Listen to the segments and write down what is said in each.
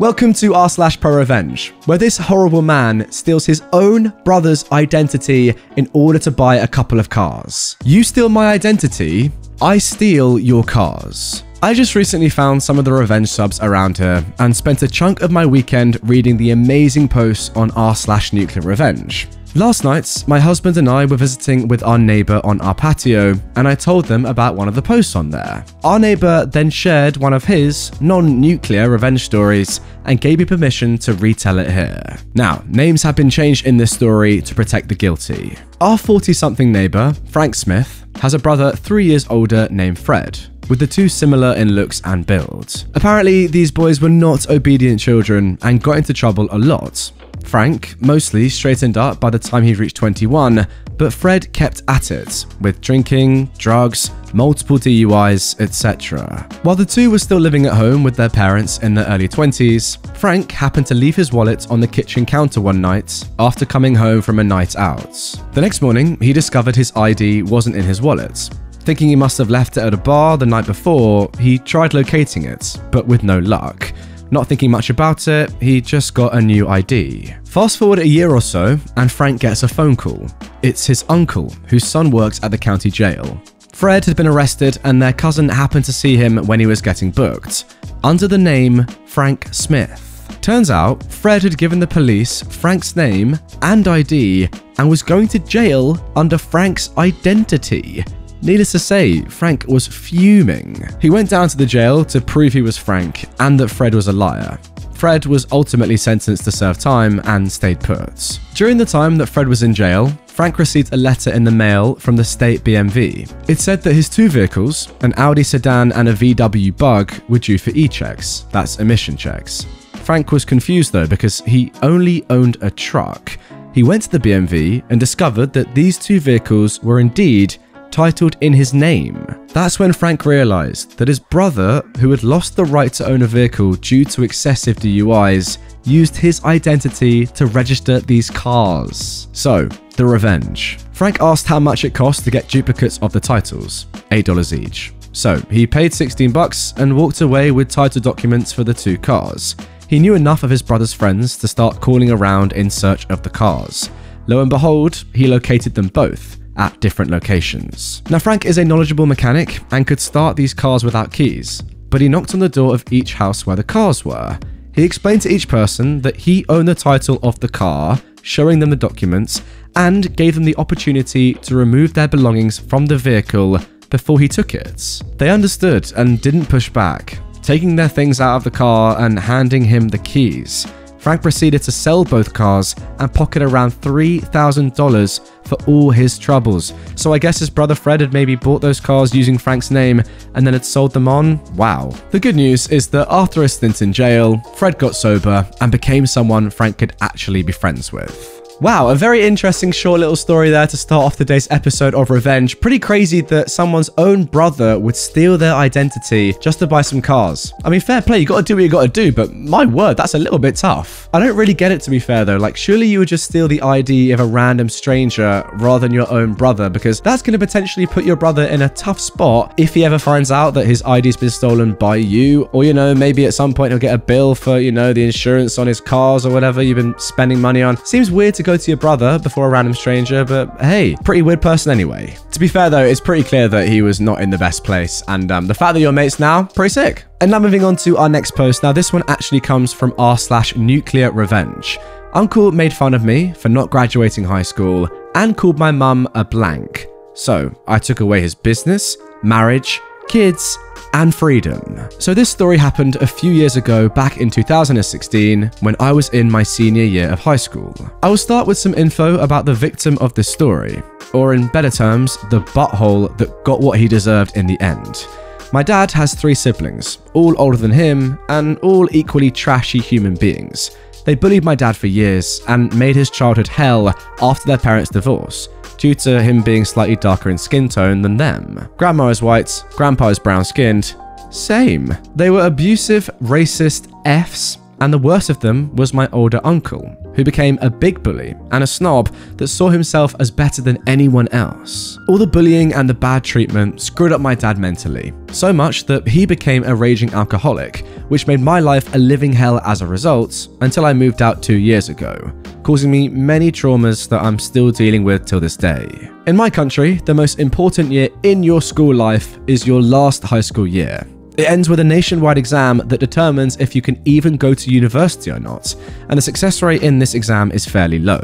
Welcome to r/ProRevenge, where this horrible man steals his own brother's identity in order to buy a couple of cars. You steal my identity, I steal your cars. I just recently found some of the revenge subs around here and spent a chunk of my weekend reading the amazing posts on r/NuclearRevenge. Last night, my husband and I were visiting with our neighbour on our patio, and I told them about one of the posts on there. Our neighbour then shared one of his non-nuclear revenge stories and gave me permission to retell it here. Now, names have been changed in this story to protect the guilty. Our 40-something neighbour, Frank Smith, has a brother 3 years older named Fred, with the two similar in looks and build. Apparently, these boys were not obedient children and got into trouble a lot. Frank mostly straightened up by the time he reached 21, but Fred kept at it with drinking, drugs, multiple DUIs, etc. While the two were still living at home with their parents in their early 20s, Frank happened to leave his wallet on the kitchen counter one night after coming home from a night out. The next morning, he discovered his ID wasn't in his wallet. Thinking he must have left it at a bar the night before, he tried locating it, but with no luck. Not thinking much about it, he just got a new ID. Fast forward a year or so, and Frank gets a phone call. It's his uncle, whose son works at the county jail. Fred had been arrested, and their cousin happened to see him when he was getting booked, under the name Frank Smith. Turns out, Fred had given the police Frank's name and ID, and was going to jail under Frank's identity. Needless to say, Frank was fuming. He went down to the jail to prove he was Frank and that Fred was a liar. Fred was ultimately sentenced to serve time and stayed put. During the time that Fred was in jail, Frank received a letter in the mail from the state BMV. It said that his two vehicles, an Audi sedan and a VW Bug, were due for e-checks, that's emission checks. Frank was confused though because he only owned a truck. He went to the BMV and discovered that these two vehicles were indeed titled in his name. That's when Frank realized that his brother, who had lost the right to own a vehicle due to excessive DUIs, used his identity to register these cars. So, the revenge. Frank asked how much it cost to get duplicates of the titles, $8 each. So, he paid 16 bucks and walked away with title documents for the two cars. He knew enough of his brother's friends to start calling around in search of the cars. Lo and behold, he located them both at different locations. Now, Frank is a knowledgeable mechanic and could start these cars without keys, but he knocked on the door of each house where the cars were. He explained to each person that he owned the title of the car, showing them the documents, and gave them the opportunity to remove their belongings from the vehicle before he took it. They understood and didn't push back, taking their things out of the car and handing him the keys. Frank proceeded to sell both cars and pocket around $3,000 for all his troubles. So I guess his brother Fred had maybe bought those cars using Frank's name and then had sold them on? Wow. The good news is that after a stint in jail, Fred got sober and became someone Frank could actually be friends with. Wow, a very interesting short little story there to start off today's episode of Revenge. Pretty crazy that someone's own brother would steal their identity just to buy some cars. I mean, fair play, you gotta do what you gotta do, but my word, that's a little bit tough. I don't really get it, to be fair though. Like, surely you would just steal the ID of a random stranger rather than your own brother, because that's gonna potentially put your brother in a tough spot if he ever finds out that his ID's been stolen by you, or, you know, maybe at some point he'll get a bill for, you know, the insurance on his cars or whatever you've been spending money on. Seems weird to go to your brother before a random stranger, but hey, pretty weird person anyway. To be fair though, it's pretty clear that he was not in the best place, and the fact that you're mates now, pretty sick. And now moving on to our next post. Now this one actually comes from r/NuclearRevenge. Uncle made fun of me for not graduating high school and called my mum a blank. So I took away his business, marriage, kids, and freedom. So this story happened a few years ago back in 2016 when I was in my senior year of high school. I will start with some info about the victim of this story, or in better terms, the butthole that got what he deserved in the end. My dad has three siblings, all older than him and all equally trashy human beings. They bullied my dad for years and made his childhood hell after their parents' divorce, due to him being slightly darker in skin tone than them. Grandma is white, grandpa is brown-skinned. Same. They were abusive, racist Fs, and the worst of them was my older uncle. who became a big bully and a snob that saw himself as better than anyone else. All the bullying and the bad treatment screwed up my dad mentally, so much that he became a raging alcoholic, which made my life a living hell as a result, until I moved out 2 years ago, causing me many traumas that I'm still dealing with till this day. In my country, the most important year in your school life is your last high school year. It ends with a nationwide exam that determines if you can even go to university or not, and the success rate in this exam is fairly low.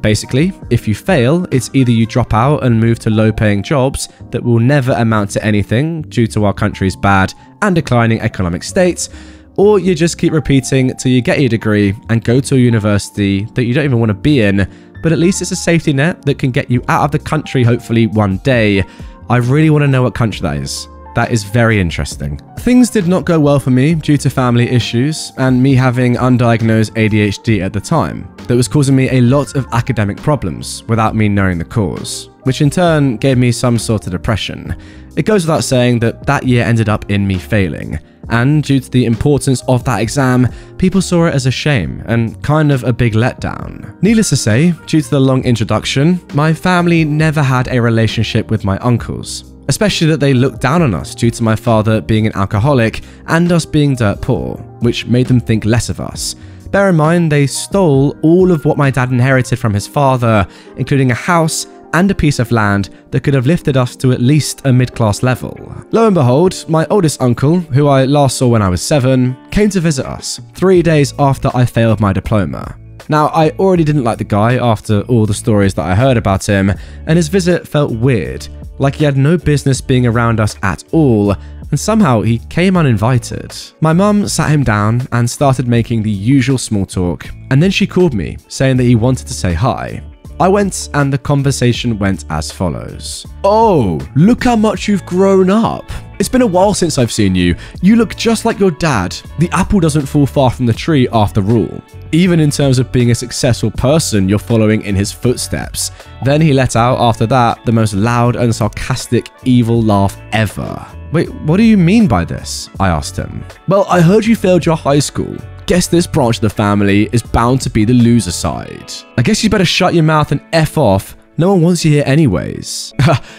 Basically, if you fail, it's either you drop out and move to low-paying jobs that will never amount to anything due to our country's bad and declining economic state, or you just keep repeating till you get your degree and go to a university that you don't even want to be in, but at least it's a safety net that can get you out of the country hopefully one day. I really want to know what country that is. That is very interesting. Things did not go well for me due to family issues and me having undiagnosed ADHD at the time. That was causing me a lot of academic problems without me knowing the cause, which in turn gave me some sort of depression. It goes without saying that that year ended up in me failing. And due to the importance of that exam, people saw it as a shame and kind of a big letdown. Needless to say, due to the long introduction, my family never had a relationship with my uncles, especially that they looked down on us due to my father being an alcoholic and us being dirt poor, which made them think less of us. Bear in mind, they stole all of what my dad inherited from his father, including a house and a piece of land that could have lifted us to at least a mid-class level. Lo and behold, my oldest uncle, who I last saw when I was 7, came to visit us 3 days after I failed my diploma. Now, I already didn't like the guy after all the stories that I heard about him, and his visit felt weird, like he had no business being around us at all, and somehow he came uninvited. My mum sat him down and started making the usual small talk, and then she called me, saying that he wanted to say hi. I went, and the conversation went as follows. "Oh, look how much you've grown up. It's been a while since I've seen you. You look just like your dad. The apple doesn't fall far from the tree after all." Even in terms of being a successful person, you're following in his footsteps. Then he let out after that the most loud and sarcastic evil laugh ever. "Wait, what do you mean by this?" I asked him. "Well, I heard you failed your high school. Guess this branch of the family is bound to be the loser side. I guess you better shut your mouth and F off. No one wants you here anyways.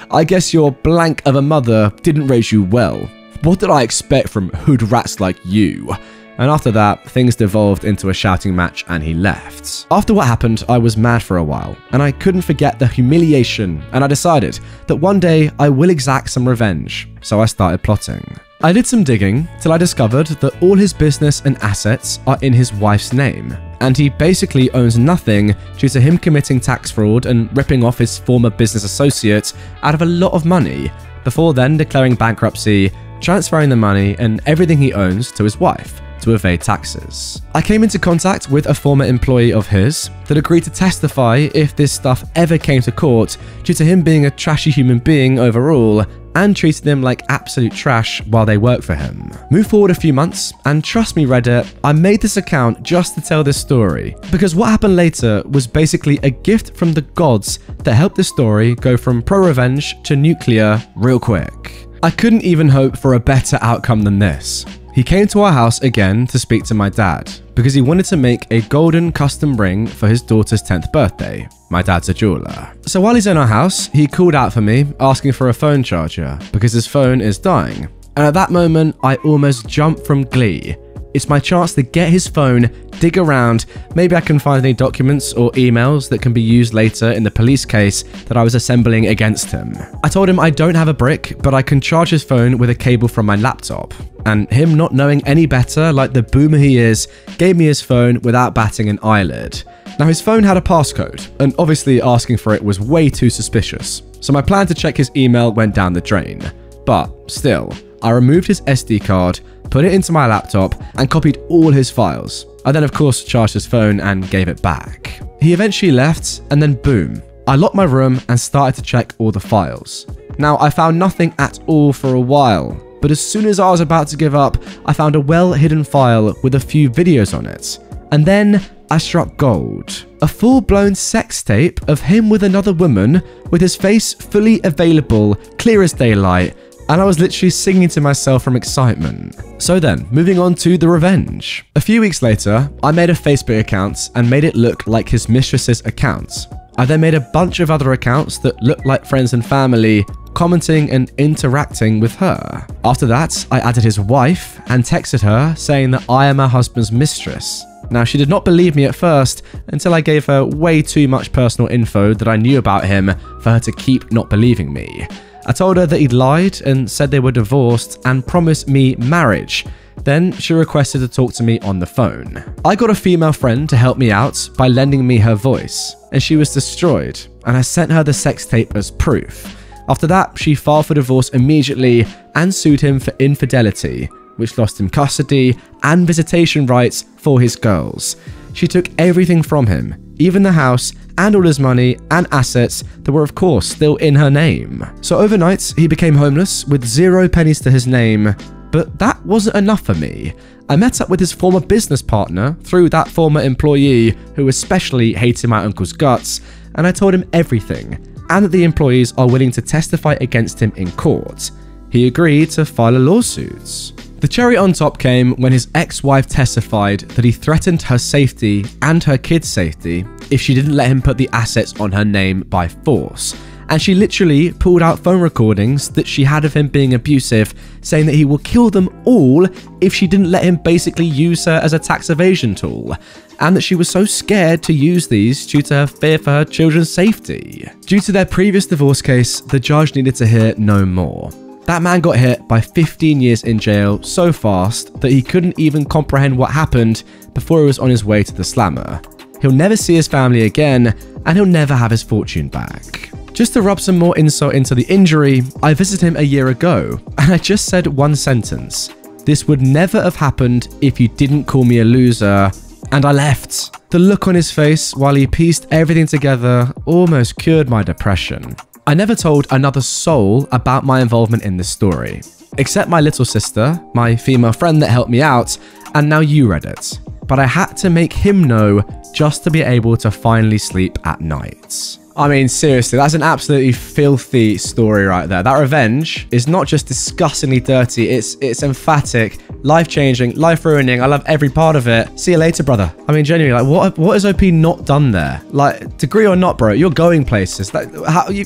I guess your blank of a mother didn't raise you well. What did I expect from hood rats like you?" And after that, things devolved into a shouting match and he left. After what happened, I was mad for a while, and I couldn't forget the humiliation, and I decided that one day I will exact some revenge, so I started plotting. I did some digging till I discovered that all his business and assets are in his wife's name, and he basically owns nothing due to him committing tax fraud and ripping off his former business associate out of a lot of money, before then declaring bankruptcy, transferring the money and everything he owns to his wife to evade taxes. I came into contact with a former employee of his that agreed to testify if this stuff ever came to court due to him being a trashy human being overall and treated them like absolute trash while they worked for him. Move forward a few months, and trust me Reddit, I made this account just to tell this story, because what happened later was basically a gift from the gods that helped this story go from ProRevenge to nuclear real quick. I couldn't even hope for a better outcome than this. He came to our house again to speak to my dad, because he wanted to make a golden custom ring for his daughter's 10th birthday. My dad's a jeweler. So while he's in our house, he called out for me, asking for a phone charger, because his phone is dying. And at that moment, I almost jumped from glee. It's my chance to get his phone, dig around, maybe I can find any documents or emails that can be used later in the police case that I was assembling against him. I told him I don't have a brick, but I can charge his phone with a cable from my laptop. And him not knowing any better, like the boomer he is, gave me his phone without batting an eyelid. Now his phone had a passcode, and obviously asking for it was way too suspicious. So my plan to check his email went down the drain. But still, I removed his SD card, put it into my laptop, and copied all his files. I then of course charged his phone and gave it back. He eventually left, and then boom, I locked my room and started to check all the files. Now I found nothing at all for a while, but as soon as I was about to give up, I found a well-hidden file with a few videos on it. And then I struck gold. A full-blown sex tape of him with another woman, with his face fully available, clear as daylight, and I was literally singing to myself from excitement. So then, moving on to the revenge. A few weeks later, I made a Facebook account and made it look like his mistress's account. I then made a bunch of other accounts that looked like friends and family, commenting and interacting with her. After that, I added his wife and texted her saying that I am her husband's mistress. Now, she did not believe me at first until I gave her way too much personal info that I knew about him for her to keep not believing me. I told her that he'd lied and said they were divorced and promised me marriage. Then she requested to talk to me on the phone. I got a female friend to help me out by lending me her voice, and she was destroyed, and I sent her the sex tape as proof. After that, she filed for divorce immediately and sued him for infidelity, which lost him custody and visitation rights for his girls. She took everything from him, even the house and all his money and assets that were of course still in her name. So overnight, he became homeless with 0 pennies to his name. But that wasn't enough for me. I met up with his former business partner through that former employee who especially hated my uncle's guts, and I told him everything, and that the employees are willing to testify against him in court. He agreed to file a lawsuit. The cherry on top came when his ex-wife testified that he threatened her safety and her kids' safety if she didn't let him put the assets on her name by force. And she literally pulled out phone recordings that she had of him being abusive, saying that he will kill them all if she didn't let him basically use her as a tax evasion tool, and that she was so scared to use these due to her fear for her children's safety. Due to their previous divorce case, the judge needed to hear no more. That man got hit by 15 years in jail so fast that he couldn't even comprehend what happened before he was on his way to the slammer. He'll never see his family again, and he'll never have his fortune back. Just to rub some more insult into the injury, I visited him a year ago, and I just said one sentence. This would never have happened if you didn't call me a loser, and I left. The look on his face while he pieced everything together almost cured my depression. I never told another soul about my involvement in this story, except my little sister, my female friend that helped me out, and now you, Reddit. But I had to make him know just to be able to finally sleep at night. I mean, seriously, that's an absolutely filthy story right there. That revenge is not just disgustingly dirty, it's emphatic, life-changing, life-ruining. I love every part of it. See you later, brother. I mean, genuinely, like, what has OP not done there? Like, degree or not, bro, you're going places. Like, how you...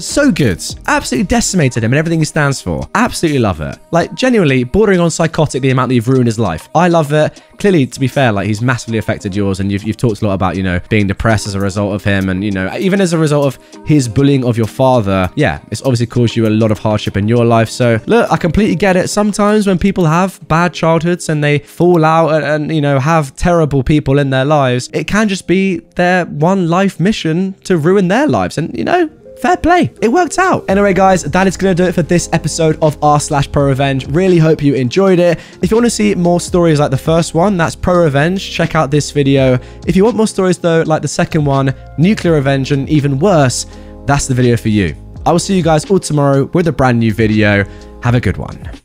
so good. Absolutely decimated him and everything he stands for. Absolutely love it. Like, genuinely, bordering on psychotic the amount that you've ruined his life. I love it. Clearly, to be fair, like, he's massively affected yours, and you've talked a lot about, you know, being depressed as a result of him, and, you know, even as a result of his bullying of your father. Yeah, it's obviously caused you a lot of hardship in your life. So, look, I completely get it. Sometimes when people have bad childhoods and they fall out and you know, have terrible people in their lives, it can just be their one life mission to ruin their lives. And, you know, fair play. It worked out. Anyway, guys, that is going to do it for this episode of r/ProRevenge. Really hope you enjoyed it. If you want to see more stories like the first one, that's ProRevenge. Check out this video. If you want more stories, though, like the second one, Nuclear Revenge, and even worse, that's the video for you. I will see you guys all tomorrow with a brand new video. Have a good one.